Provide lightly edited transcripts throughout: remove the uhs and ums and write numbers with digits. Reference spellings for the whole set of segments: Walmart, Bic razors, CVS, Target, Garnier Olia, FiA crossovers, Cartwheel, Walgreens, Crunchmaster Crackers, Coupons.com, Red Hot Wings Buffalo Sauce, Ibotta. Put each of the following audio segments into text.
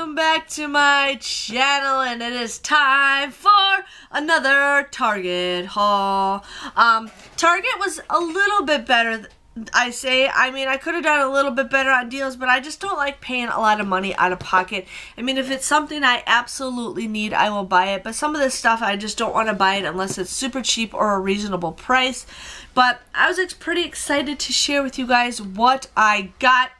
welcome back to my channel, and it is time for another Target haul. Target was a little bit better, I could have done a little bit better on deals, but I just don't like paying a lot of money out of pocket. I mean, if it's something I absolutely need, I will buy it, but some of this stuff I just don't want to buy it unless it's super cheap or a reasonable price. But I was pretty excited to share with you guys what I got.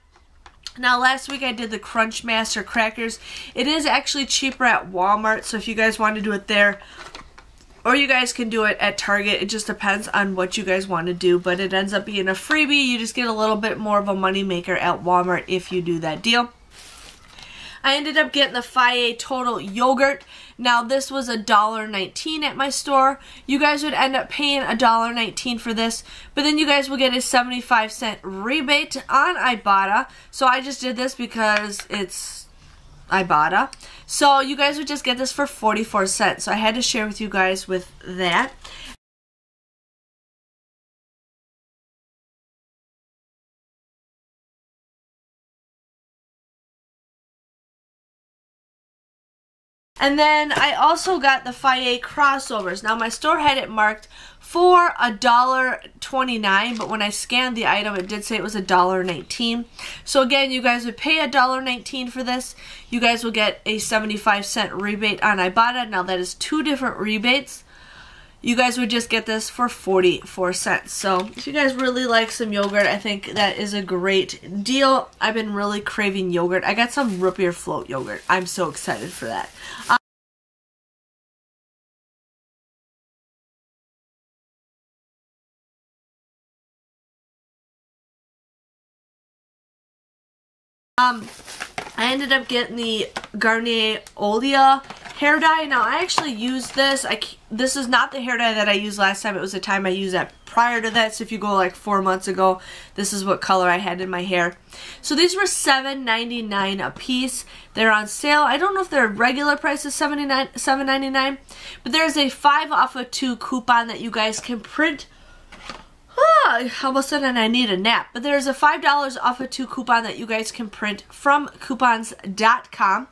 Now, last week I did the Crunchmaster Crackers. It is actually cheaper at Walmart, so if you guys want to do it there, or you guys can do it at Target. It just depends on what you guys want to do, but it ends up being a freebie. You just get a little bit more of a moneymaker at Walmart if you do that deal. I ended up getting the FiA Total Yogurt. Now, this was $1.19 at my store. You guys would end up paying $1.19 for this, but then you guys will get a 75-cent rebate on Ibotta. So I just did this because it's Ibotta. So you guys would just get this for 44 cents. So I had to share with you guys with that. And then I also got the FiA crossovers. Now, my store had it marked for $1.29, but when I scanned the item, it did say it was $1.19. So again, you guys would pay $1.19 for this. You guys will get a 75-cent rebate on Ibotta. Now, that is two different rebates. You guys would just get this for 44 cents. So if you guys really like some yogurt, I think that is a great deal. I've been really craving yogurt. I got some root beer float yogurt. I'm so excited for that. I ended up getting the Garnier Olia hair dye. Now, I actually used this. This is not the hair dye that I used last time. It was the time I used that prior to that. So if you go like 4 months ago, this is what color I had in my hair. So these were $7.99 a piece. They're on sale. I don't know if their regular price is $7.99, but there's a 5 off of 2 coupon that you guys can print. All of a sudden I need a nap. But there's a $5 off of 2 coupon that you guys can print from Coupons.com.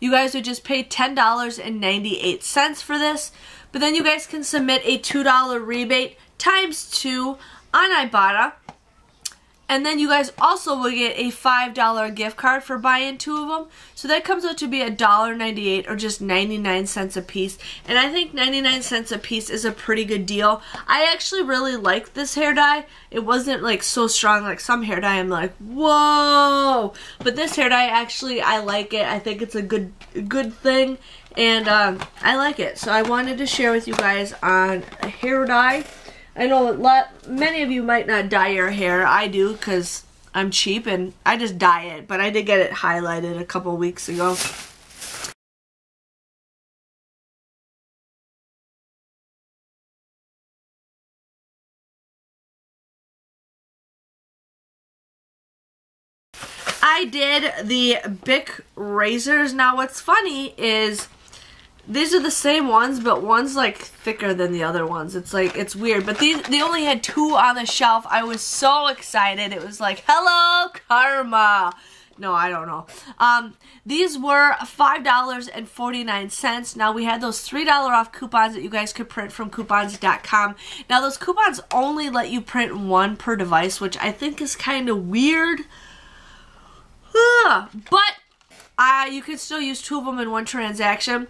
You guys would just pay $10.98 for this. But then you guys can submit a $2 rebate ×2 on Ibotta. And then you guys also will get a $5 gift card for buying 2 of them. So that comes out to be $1.98 or just 99 cents a piece. And I think 99 cents a piece is a pretty good deal. I actually really liked this hair dye. It wasn't like so strong like some hair dye. I'm like, whoa! But this hair dye, actually, I like it. I think it's a good thing. And I like it. So I wanted to share with you guys on a hair dye. I know many of you might not dye your hair. I do because I'm cheap and I just dye it, but I did get it highlighted a couple weeks ago. I did the Bic razors. Now, what's funny is these are the same ones, but one's like thicker than the other ones. It's like, it's weird. But they only had 2 on the shelf. I was so excited. It was like, hello, karma. No, I don't know. These were $5.49. Now, we had those $3 off coupons that you guys could print from Coupons.com. Now, those coupons only let you print 1 per device, which I think is kind of weird. But you could still use 2 of them in 1 transaction.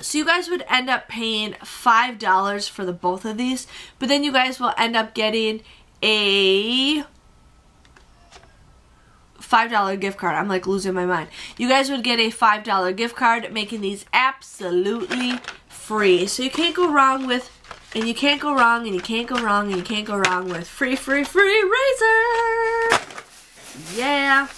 So you guys would end up paying $5 for the both of these, but then you guys will end up getting a $5 gift card. I'm like losing my mind. You guys would get a $5 gift card, making these absolutely free. So you can't go wrong with, and you can't go wrong, and you can't go wrong, and you can't go wrong with free, free, free razor. Yeah.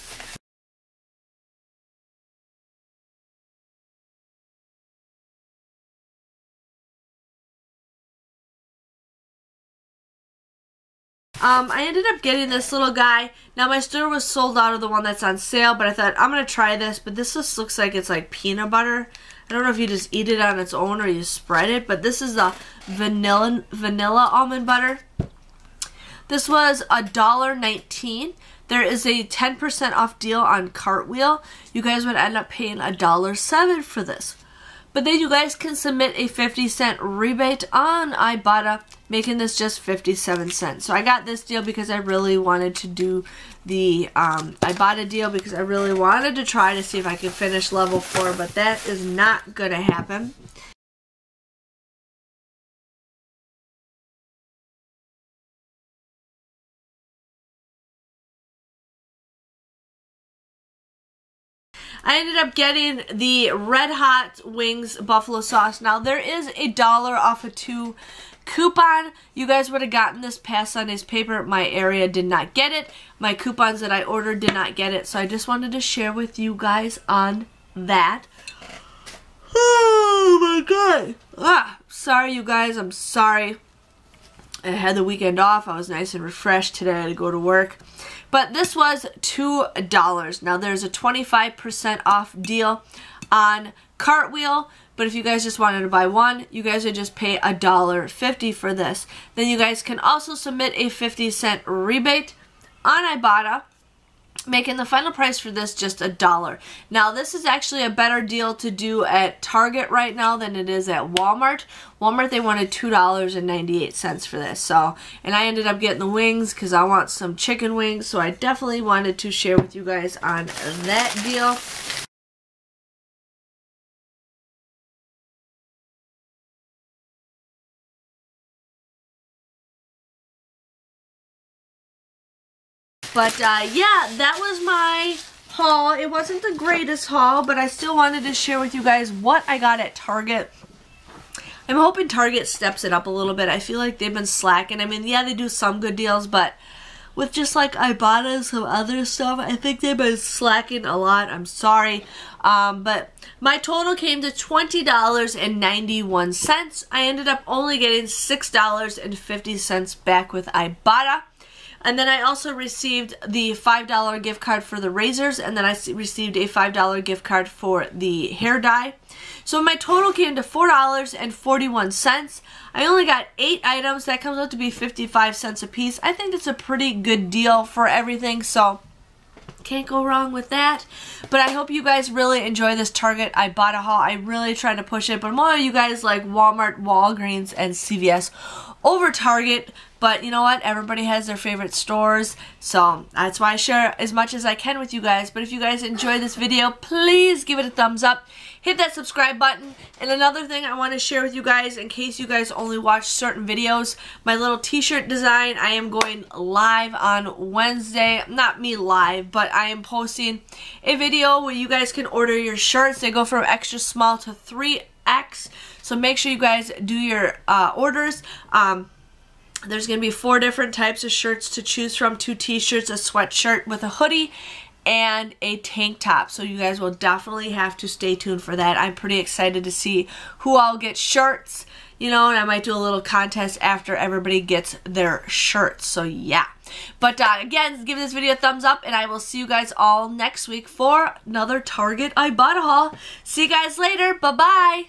I ended up getting this little guy. Now, my store was sold out of the one that's on sale, but I thought, I'm going to try this. But this just looks like it's like peanut butter. I don't know if you just eat it on its own or you spread it, but this is a vanilla almond butter. This was $1.19. There is a 10% off deal on Cartwheel. You guys would end up paying $1.07 for this. But then you guys can submit a 50-cent rebate on Ibotta, making this just 57 cents. So I got this deal because I really wanted to do the Ibotta deal because I really wanted to try to see if I could finish level 4, but that is not going to happen. I ended up getting the Red Hot Wings Buffalo Sauce. Now, there is $1 off a 2 coupon. You guys would have gotten this past Sunday's paper. My area did not get it. My coupons that I ordered did not get it. So I just wanted to share with you guys on that. Oh, my God. Ah, sorry, you guys. I'm sorry. I had the weekend off. I was nice and refreshed today. I had to go to work. But this was $2. Now there's a 25% off deal on Cartwheel. But if you guys just wanted to buy one, you guys would just pay $1.50 for this. Then you guys can also submit a 50-cent rebate on Ibotta, making the final price for this just $1. Now this is actually a better deal to do at Target right now than it is at Walmart. Walmart, they wanted $2.98 for this. So, and I ended up getting the wings because I want some chicken wings. So I definitely wanted to share with you guys on that deal. But yeah, that was my haul. It wasn't the greatest haul, but I still wanted to share with you guys what I got at Target. I'm hoping Target steps it up a little bit. I feel like they've been slacking. I mean, yeah, they do some good deals, but with just like Ibotta and some other stuff, I think they've been slacking a lot. I'm sorry. But my total came to $20.91. I ended up only getting $6.50 back with Ibotta. And then I also received the $5 gift card for the razors, and then I received a $5 gift card for the hair dye. So my total came to $4.41. I only got 8 items. That comes out to be 55 cents a piece. I think it's a pretty good deal for everything, so can't go wrong with that. But I hope you guys really enjoy this Target Ibotta haul. I really try to push it, but more of you guys like Walmart, Walgreens, and CVS over Target. But you know what? Everybody has their favorite stores, so that's why I share as much as I can with you guys. But if you guys enjoy this video, please give it a thumbs up. Hit that subscribe button. And another thing I want to share with you guys, in case you guys only watch certain videos, my little t-shirt design, I am going live on Wednesday. Not me live, but I am posting a video where you guys can order your shirts. They go from extra small to 3X. So make sure you guys do your orders. There's going to be 4 different types of shirts to choose from. 2 t-shirts, a sweatshirt with a hoodie, and a tank top. So you guys will definitely have to stay tuned for that. I'm pretty excited to see who all gets shirts, you know, and I might do a little contest after everybody gets their shirts. So yeah. But again, give this video a thumbs up, and I will see you guys all next week for another Target Ibotta haul. See you guys later. Bye-bye.